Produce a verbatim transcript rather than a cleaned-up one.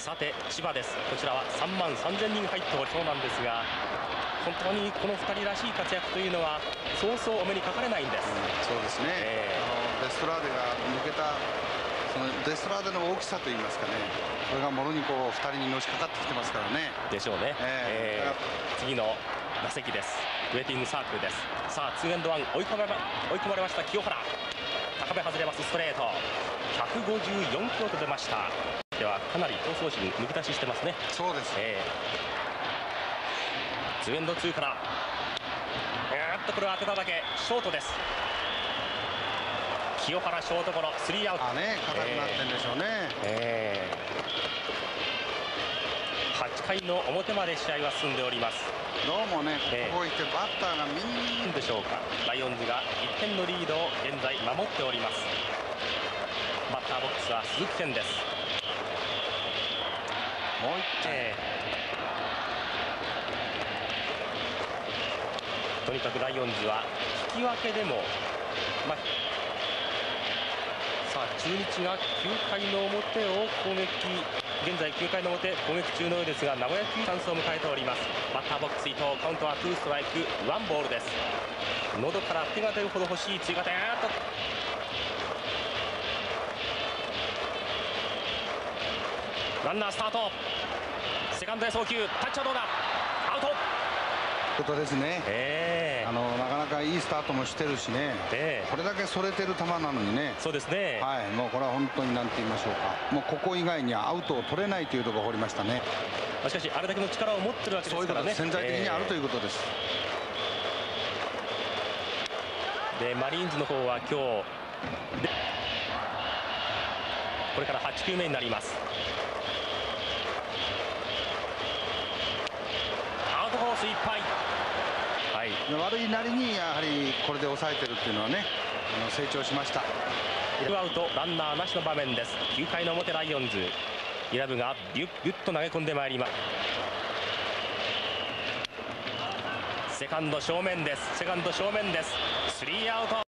さて千葉です。こちらはさんまんさんぜんにん入ったそうなんですが、本当にこのふたりらしい活躍というのはそうそうお目にかかれないんです。うん、そうですね、えー、あのデストラーデが抜けた、そのデストラーデの大きさといいますかね、これがもろにこうふたりにのしかかってきてますからね。でしょうね。えーえー、次の打席です。ウェイティングサークルです。さあツーエンドワン、追い込まれ追い込まれました清原。高め外れます。ストレートひゃくごじゅうよんキロと出ました。ではかなり闘争心むき出ししてますね。そうです、えー、ツーエンドツーからえー、っとこれは当てただけ、ショートです。清原ショートゴロ、スリーアウト。あね、硬くなってんでしょうね。えーえー、はちかいの表まで試合は進んでおります。どうもね、ここ行ってバッターがみんでしょうか。ライオンズがいってんのリードを現在守っております。バッターボックスは鈴木健です。もういってん、えー、とにかくライオンズは引き分けでも、まあ中日がきゅうかいの表を攻撃、現在きゅうかいの表攻撃中のようですが、名古屋球チャンスを迎えております。バッターボックス伊藤、カウントはツーストライクワンボールです。喉から手が出るほど欲しい追加点。あーっとランナースタート、セカンドへ送球、タッチはどうだ、アウトことですね。えー、あのなかなかいいスタートもしてるしね、えー、これだけそれてる球なのにね。そうですね、はい、もうこれは本当になんて言いましょうか、もうここ以外にはアウトを取れないというところを掘りましたね。しかしあれだけの力を持ってるわけですからね。そういうことが潜在的にあるということです。えー、でマリーンズの方は今日でこれからはちきゅうめになります。いっぱい、はい、悪いなりにやはりこれで抑えてるっていうのはね、あの成長しました。ツーアウトランナーなしの場面です。きゅうかいの表ライオンズ、イラブがビュッビュッと投げ込んでまいります。セカンド正面です。セカンド正面です。スリーアウト。